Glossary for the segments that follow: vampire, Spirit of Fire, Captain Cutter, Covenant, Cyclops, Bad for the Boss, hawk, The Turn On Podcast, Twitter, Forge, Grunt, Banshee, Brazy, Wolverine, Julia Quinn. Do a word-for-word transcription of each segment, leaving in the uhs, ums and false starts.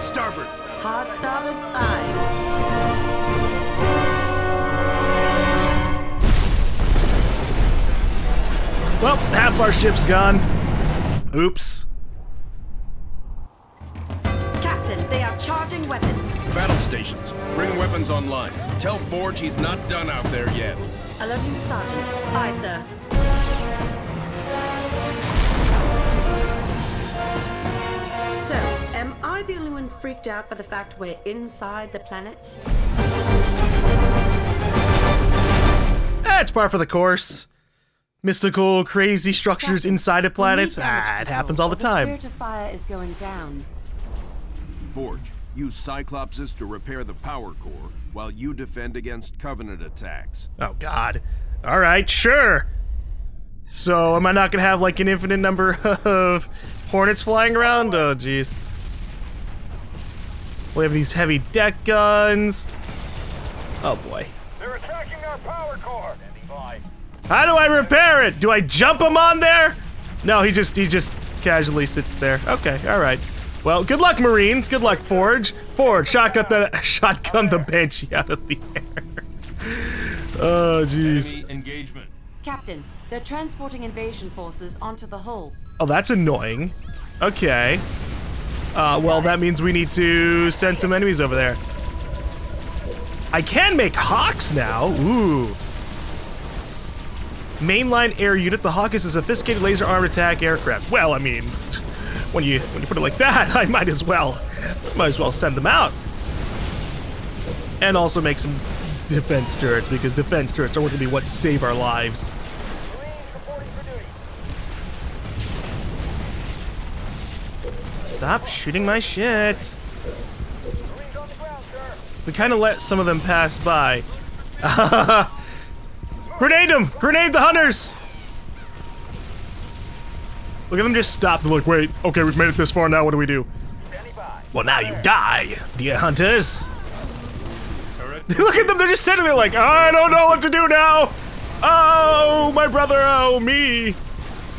Hard starboard. Hard starboard, aye. Well, half our ship's gone. Oops. Captain, they are charging weapons. Battle stations, bring weapons online. Tell Forge he's not done out there yet. Alerting the sergeant. Aye, sir. So, am I the only one freaked out by the fact we're inside the planet? That's par for the course. Mystical, crazy structures Captain, inside of planets. Ah, it happens all the time. The Spirit of Fire is going down. Forge, use Cyclopses to repair the power core while you defend against Covenant attacks. Oh, God. All right, sure. So, am I not going to have, like, an infinite number of Hornets flying around? Oh, jeez. We have these heavy deck guns. Oh, boy. They're attacking our power core. How do I repair it? Do I jump him on there? No, he just, he just casually sits there. Okay, all right. Well, good luck, Marines. Good luck, Forge. Forge, shotgun the, shotgun the Banshee out of the air. Oh, jeez. Engagement. Captain, they're transporting invasion forces onto the hull. Oh, that's annoying. Okay. Uh, well, that means we need to send some enemies over there. I can make Hawks now. Ooh. Mainline air unit. The Hawk is a sophisticated laser-armed attack aircraft. Well, I mean, when you when you put it like that, I might as well might as well send them out. And also make some defense turrets, because defense turrets are going to be what save our lives. Stop shooting my shit. We kind of let some of them pass by. Grenade them! Grenade the hunters! Look at them just stop. Look, wait. Okay, we've made it this far now. What do we do? Well, now you die, dear hunters. Look at them. They're just sitting there like, I don't know what to do now. Oh, my brother. Oh, me.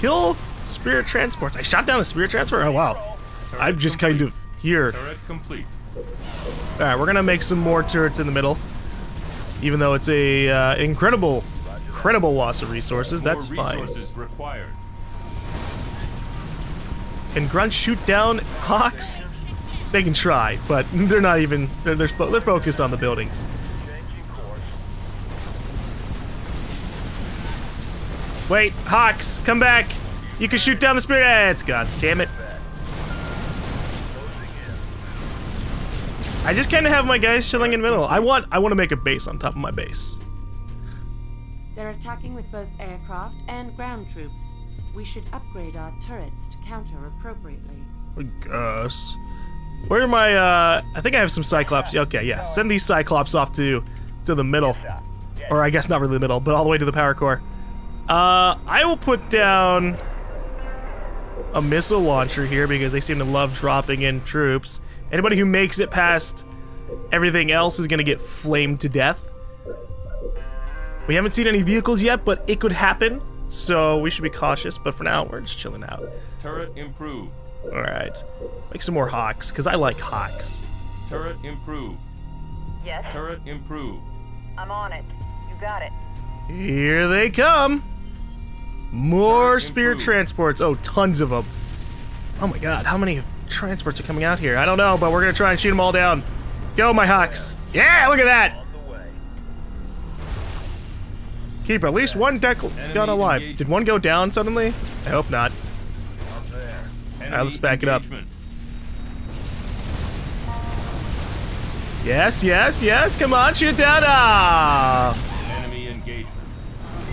Kill spirit transports. I shot down a spirit transfer. Oh, wow. I'm just complete. Kind of here. Turret complete. All right, we're gonna make some more turrets in the middle, even though it's a uh, incredible, incredible loss of resources. More That's resources fine. Required. Can Grunt shoot down Hawks? They can try, but they're not even. They're they're, fo they're focused on the buildings. Wait, Hawks, come back! You can shoot down the spirit. Ah, it's gone. Damn it. I just kind of have my guys chilling in the middle. I want I want to make a base on top of my base. They're attacking with both aircraft and ground troops. We should upgrade our turrets to counter appropriately. I guess. Where are my uh I think I have some Cyclops. Okay, yeah. Send these Cyclops off to to the middle. Or I guess not really the middle, but all the way to the power core. Uh I will put down a missile launcher here because they seem to love dropping in troops. Anybody who makes it past everything else is gonna get flamed to death. We haven't seen any vehicles yet, but it could happen, so we should be cautious, but for now, we're just chilling out. Turret improved. All right, make some more Hawks, because I like Hawks. Turret improved. Yes. Turret improved. I'm on it, you got it. Here they come. More spirit transports, oh, tons of them. Oh my God, how many transports are coming out here? I don't know, but we're gonna try and shoot them all down. Go, my Hawks. Yeah, look at that. Keep at least one deck gun alive. Did one go down suddenly? I hope not. All right, let's back it up. Yes, yes, yes, come on, shoot down. Ah. Enemy engagement.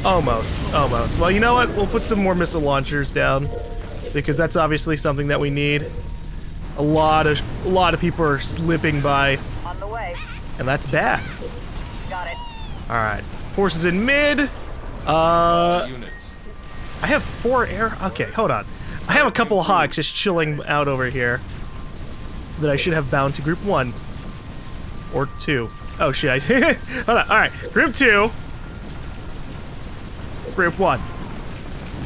Almost, almost. Well, you know what? We'll put some more missile launchers down, because that's obviously something that we need. A lot of a lot of people are slipping by. On the way. And that's bad. Got it. All right. Forces in mid. Uh units. I have four air. Okay, hold on. I have a couple of Hawks just chilling out over here that I should have bound to group one or two. Oh shit. Hold on. All right. Group two. Group one.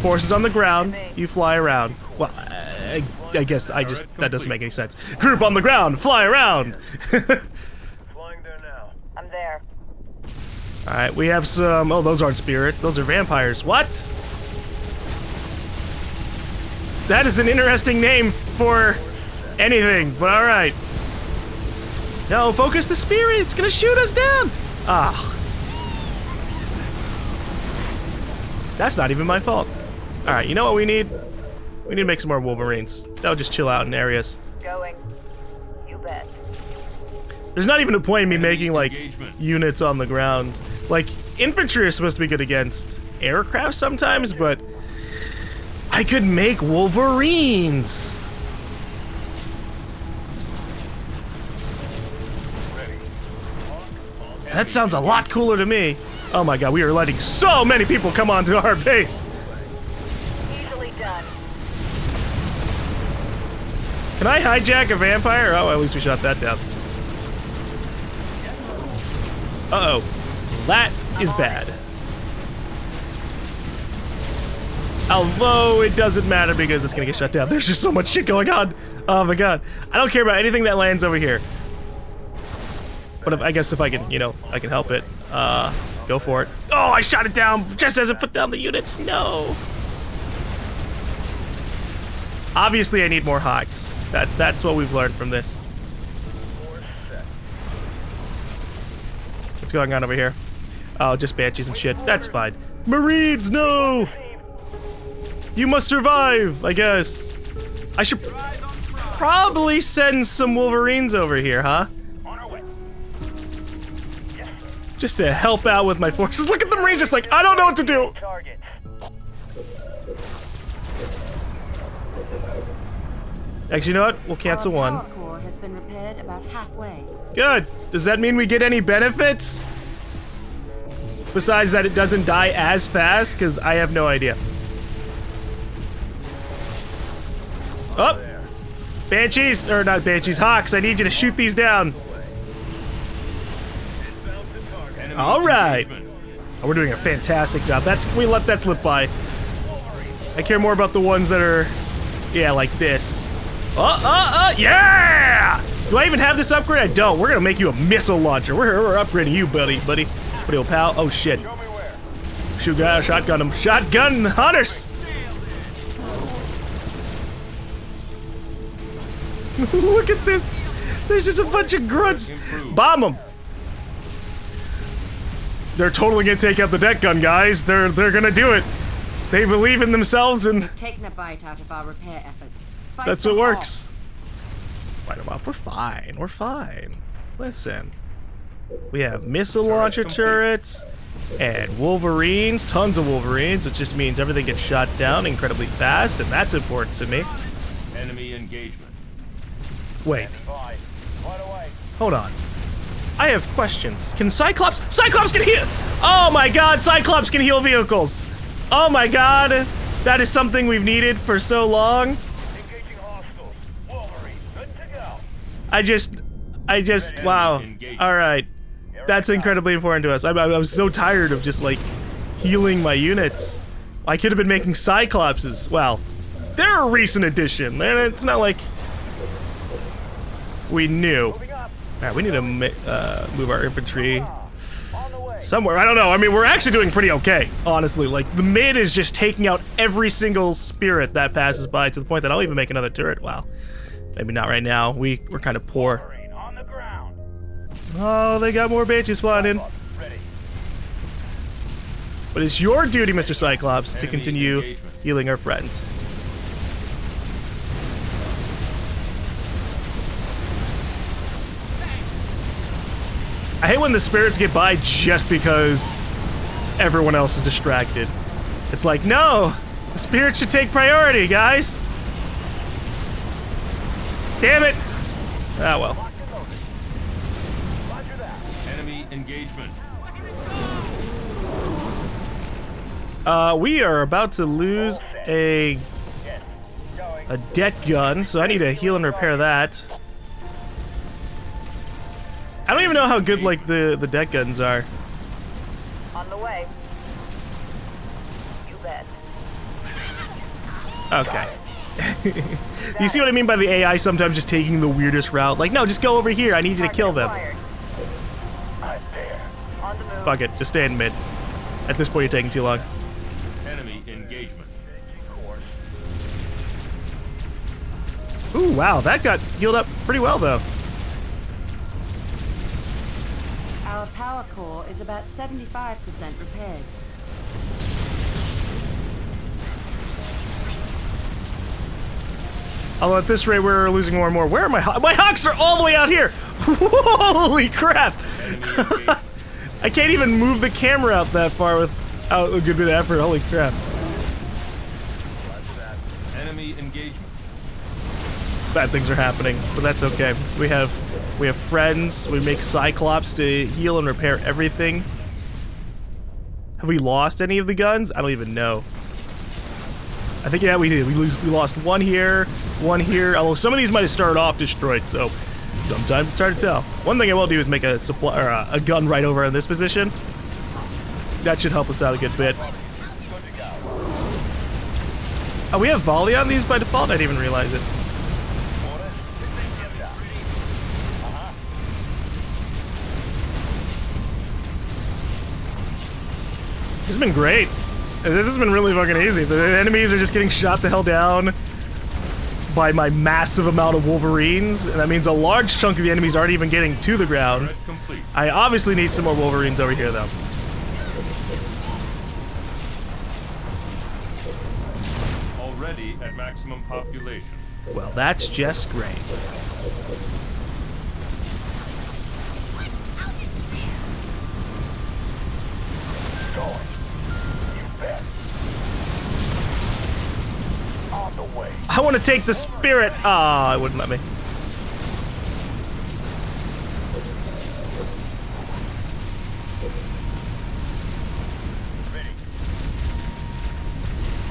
Forces on the ground, you fly around. Well, I I guess I just, that doesn't make any sense. Group on the ground, fly around! Flying there now. I'm there. Alright, we have some, oh, those aren't spirits, those are vampires. What? That is an interesting name for anything, but alright. No, focus the spirit, it's gonna shoot us down! Ah. That's not even my fault. Alright, you know what we need? We need to make some more Wolverines. They'll just chill out in areas. Going. You bet. There's not even a point in me making, like, engagement. Units on the ground. Like, infantry is supposed to be good against aircraft sometimes, but I could make Wolverines! That sounds a lot cooler to me. Oh my god, we are letting so many people come onto our base! Easily done. Can I hijack a vampire? Oh, at least we shot that down. Uh-oh. That is bad. Although, it doesn't matter because it's gonna get shut down. There's just so much shit going on! Oh my god. I don't care about anything that lands over here. But if, I guess if I can, you know, I can help it. Uh, go for it. Oh, I shot it down just as it put down the units. No. Obviously, I need more hawks. That that's what we've learned from this. What's going on over here? Oh, just banshees and shit. That's fine. Marines, no. You must survive, I guess. I should probably send some Wolverines over here, huh? Just to help out with my forces. Look at the Marines just like, I don't know what to do! Actually, you know what? We'll cancel one. Good! Does that mean we get any benefits? Besides that it doesn't die as fast? Because I have no idea. Oh! Banshees! Or not Banshees, Hawks! I need you to shoot these down! All right, oh, we're doing a fantastic job. That's we let that slip by. I care more about the ones that are, yeah, like this. Uh, uh, uh, yeah! Do I even have this upgrade? I don't. We're gonna make you a missile launcher. We're we're upgrading you, buddy, buddy, buddy, old pal. Oh shit! Shoot guy, shotgun him, shotgun hunters. Look at this. There's just a bunch of grunts. Bomb them. They're totally gonna take out the deck gun, guys. They're they're gonna do it. They believe in themselves and taking a bite out of our repair efforts. Fight that's what works. Fight them off. We're fine. We're fine. Listen, we have missile launcher turrets and Wolverines, tons of Wolverines, which just means everything gets shot down incredibly fast, and that's important to me. Enemy engagement. Wait. Hold on. I have questions. Can Cyclops- Cyclops can heal- Oh my god, Cyclops can heal vehicles! Oh my god, that is something we've needed for so long. I just- I just- wow. Alright. That's incredibly important to us. I, I was so tired of just, like, healing my units. I could have been making Cyclopses. Well, they're a recent addition, and it's not like we knew. Alright, we need to uh, move our infantry somewhere. I don't know. I mean, we're actually doing pretty okay, honestly. Like, the mid is just taking out every single spirit that passes by to the point that I'll even make another turret. Wow. Maybe not right now. We, we're kind of poor. Oh, they got more banshees flying in. But it's your duty, Mister Cyclops, to continue healing our friends. I hate when the spirits get by just because everyone else is distracted. It's like, no! The spirits should take priority, guys! Damn it! Ah, well. Enemy engagement. Uh, we are about to lose a... a deck gun, so I need to heal and repair that. I don't even know how good, like, the, the deck guns are. On the way. You bet. Okay. Do you see what I mean by the A I sometimes just taking the weirdest route? Like, no, just go over here. I need you to kill them. Fuck it. Just stay in mid. At this point, you're taking too long. Enemy engagement. Ooh, wow. That got healed up pretty well, though. Our power core is about seventy-five percent repaired. Although at this rate, we're losing more and more. Where are my hawks? My hawks are all the way out here! Holy crap! I can't even move the camera out that far without a good bit of effort. Holy crap. Enemy engagement. Bad things are happening, but that's okay. We have we have friends. We make Cyclops to heal and repair everything. Have we lost any of the guns? I don't even know. I think, yeah, we did. We, lose, we lost one here, one here. Although some of these might have started off destroyed, so sometimes it's hard to tell. One thing I will do is make a supply or a, a gun right over in this position. That should help us out a good bit. Oh, we have volley on these by default? I didn't even realize it. This has been great. This has been really fucking easy. The enemies are just getting shot the hell down by my massive amount of Wolverines, and that means a large chunk of the enemies aren't even getting to the ground. I obviously need some more Wolverines over here, though. Already at maximum population. Well, that's just great. I want to take the spirit. Ah, oh, it wouldn't let me.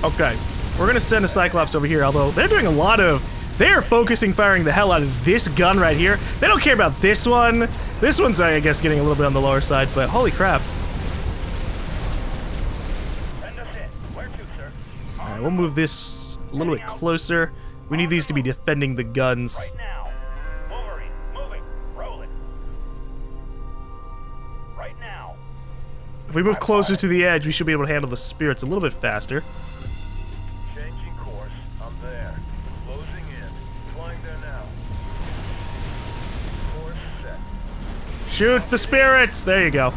Okay, we're gonna send a Cyclops over here. Although they're doing a lot of, they're focusing firing the hell out of this gun right here. They don't care about this one. This one's, I guess, getting a little bit on the lower side. But holy crap! All right, we'll move this a little bit closer. We need these to be defending the guns. Right now. Wolverine, moving, rolling. Right now. If we move closer to the edge, we should be able to handle the spirits a little bit faster. Changing course. I'm there. Closing in. Flying there now. Course set. Shoot the spirits! There you go.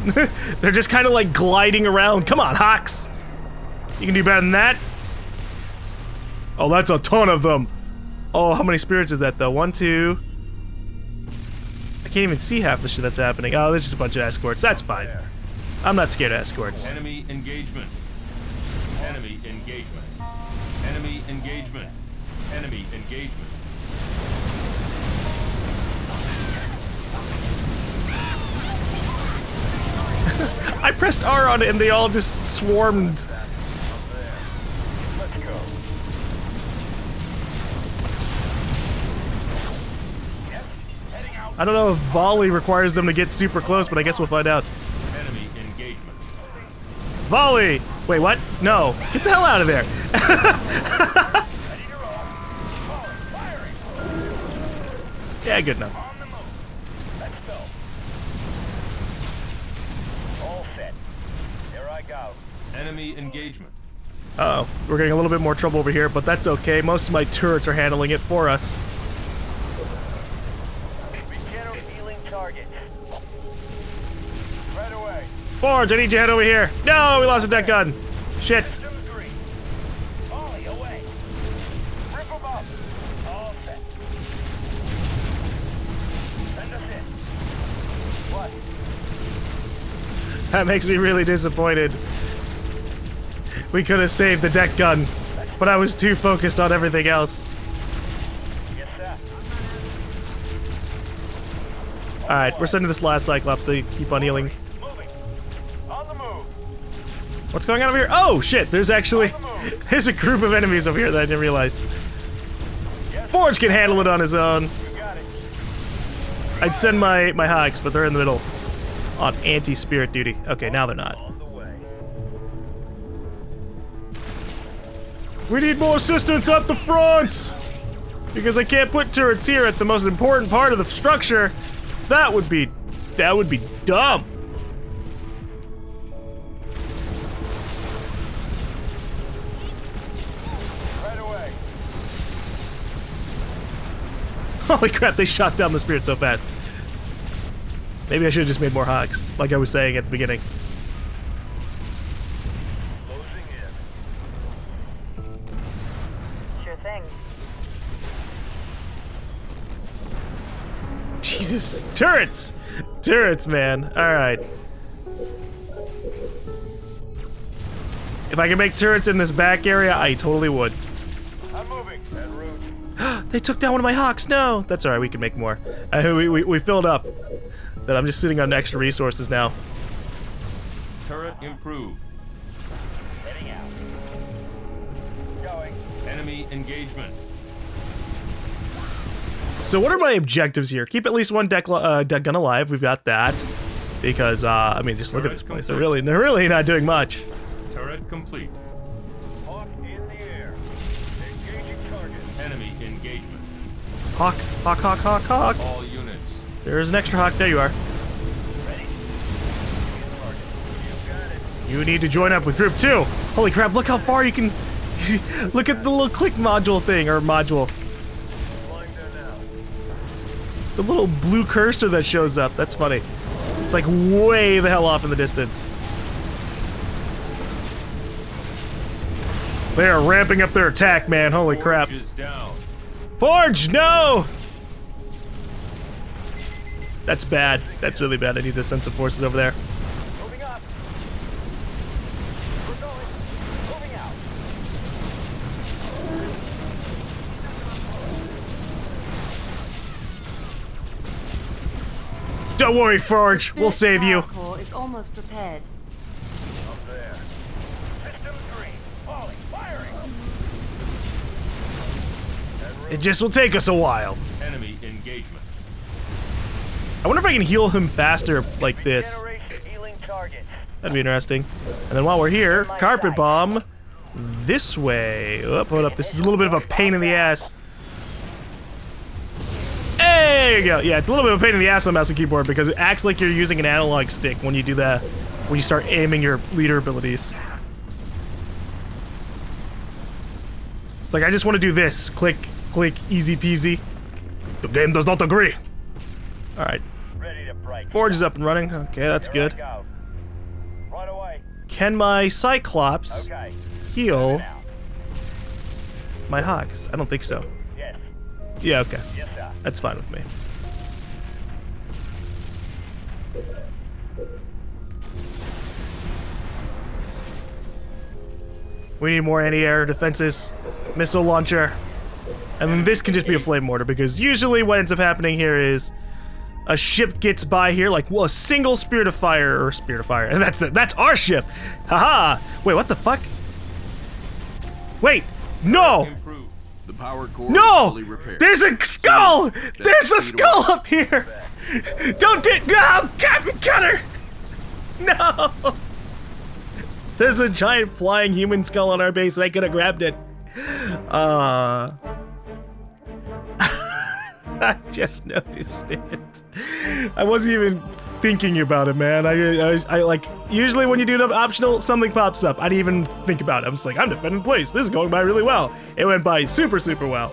They're just kind of like gliding around. Come on, Hawks! You can do better than that. Oh, that's a ton of them. Oh, how many spirits is that, though? One, two. I can't even see half the shit that's happening. Oh, there's just a bunch of escorts. That's fine. I'm not scared of escorts. Enemy engagement. Enemy engagement. Enemy engagement. Enemy engagement. I pressed R on it and they all just swarmed. I don't know if volley requires them to get super close, but I guess we'll find out. Enemy engagement. Volley! Wait, what? No. Get the hell out of there! Yeah, good enough. All set. There I go. Enemy engagement. Uh oh. We're getting a little bit more trouble over here, but that's okay. Most of my turrets are handling it for us. Forge, I need you to head over here. No, we lost a deck gun. Shit. That makes me really disappointed. We could have saved the deck gun, but I was too focused on everything else. Alright, we're sending this last Cyclops to keep on healing. What's going on over here? Oh shit, there's actually there's a group of enemies over here that I didn't realize. Forge can handle it on his own. I'd send my, my hawks, but they're in the middle on anti-spirit duty. Okay, now they're not. We need more assistance at the front! because I can't put turrets here at the most important part of the structure. That would be, that would be dumb. Right away. Holy crap, they shot down the Spirit so fast. Maybe I should have just made more Hawks, like I was saying at the beginning. Jesus, turrets! Turrets, man. Alright. If I could make turrets in this back area, I totally would. I'm moving. En route. They took down one of my Hawks, no! That's alright, we can make more. I, we, we, we filled up. That I'm just sitting on extra resources now. Turret improved. Heading out. Going. Enemy engagement. So what are my objectives here? Keep at least one deck, uh, deck gun alive. We've got that because uh, I mean, just look at this place. They're really, they're really not doing much. Turret complete. Hawk in the air. Engaging target. Enemy engagement. Hawk, hawk, hawk, hawk, hawk. All units. There is an extra hawk. There you are. Ready. You got it. You need to join up with group two. Holy crap! Look how far you can. Look at the little click module thing or module. The little blue cursor that shows up, that's funny. It's like way the hell off in the distance. They are ramping up their attack, man, holy Forge crap. Is down. Forge, no! That's bad, that's really bad. I need to send some forces over there. Moving up. We're going. Moving out. Don't worry, Forge. We'll save you. Is almost prepared. Up there. System three, falling, firing. It just will take us a while. Enemy engagement. I wonder if I can heal him faster like this. That'd be interesting. And then while we're here, carpet bomb this way. Oh, hold up. This is a little bit of a pain in the ass. There you go. Yeah, it's a little bit of a pain in the ass on mouse and keyboard because it acts like you're using an analog stick when you do that, when you start aiming your leader abilities. It's like, I just want to do this. Click, click, easy peasy. The game does not agree. Alright. Forge is up and running. Okay, that's good. Can my Cyclops heal my Hawks? I don't think so. Yeah, okay. That's fine with me. We need more anti-air defenses, missile launcher, and then this can just be a flame mortar because usually what ends up happening here is a ship gets by here, like well, a single Spirit of Fire or Spirit of Fire, and that's the, that's our ship. Haha! Wait, what the fuck? Wait, no. The power core no! Is fully there's a skull! So, there's a skull away. Up here! Don't it! No! Captain Cutter! No! There's a giant flying human skull on our base and I could have grabbed it. Uh... I just noticed it. I wasn't even thinking about it, man. I, I, I like, usually when you do an optional, something pops up. I didn't even think about it. I'm just like, I'm defending the place. This is going by really well. It went by super, super well.